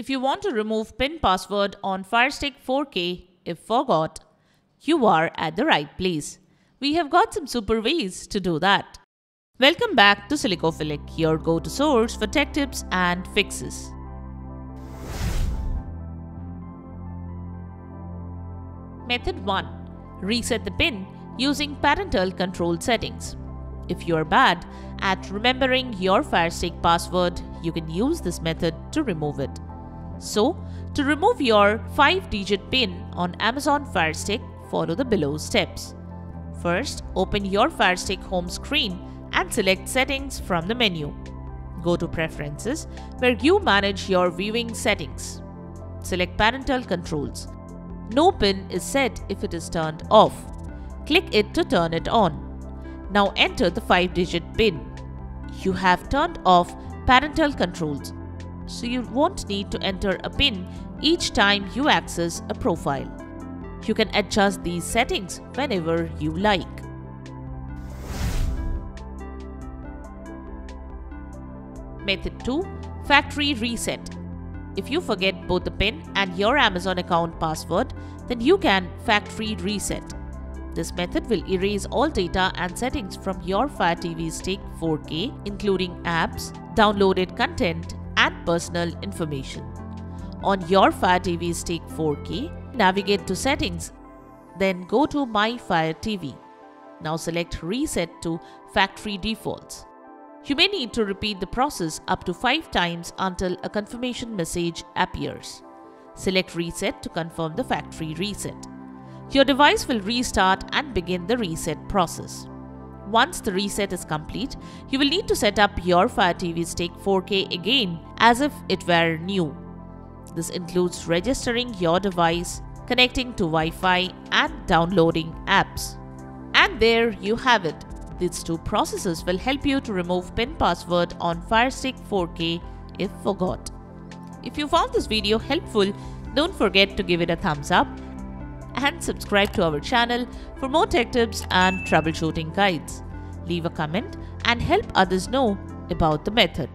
If you want to remove pin password on Fire Stick 4K, if forgot, you are at the right place. We have got some super ways to do that. Welcome back to Silicophilic, your go-to source for tech tips and fixes. Method 1. Reset the pin using parental control settings. If you are bad at remembering your Fire Stick password, you can use this method to remove it. So, to remove your 5-digit PIN on Amazon Fire Stick, follow the below steps. First, open your Fire Stick home screen and select Settings from the menu. Go to Preferences, where you manage your viewing settings. Select Parental Controls. No PIN is set if it is turned off. Click it to turn it on. Now enter the 5-digit PIN. You have turned off parental controls, so you won't need to enter a PIN each time you access a profile. You can adjust these settings whenever you like. Method 2. Factory reset. If you forget both the PIN and your Amazon account password, then you can factory reset. This method will erase all data and settings from your Fire TV Stick 4K, including apps, downloaded content, and personal information. On your Fire TV Stick 4K, navigate to Settings, then go to My Fire TV. Now select Reset to Factory Defaults. You may need to repeat the process up to 5 times until a confirmation message appears. Select Reset to confirm the factory reset. Your device will restart and begin the reset process. Once the reset is complete, you will need to set up your Fire TV Stick 4K again as if it were new. This includes registering your device, connecting to Wi-Fi, and downloading apps. And there you have it. These two processes will help you to remove PIN password on Fire Stick 4K if forgot. If you found this video helpful, don't forget to give it a thumbs up and subscribe to our channel for more tech tips and troubleshooting guides. Leave a comment and help others know about the method.